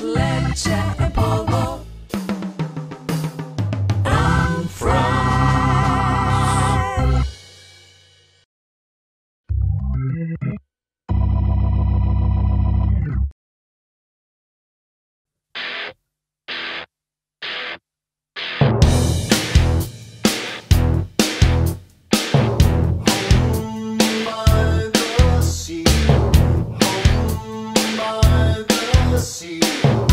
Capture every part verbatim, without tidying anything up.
Lecce e Povo. I'm from home by the sea, home by the sea. Oh,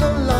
don't like.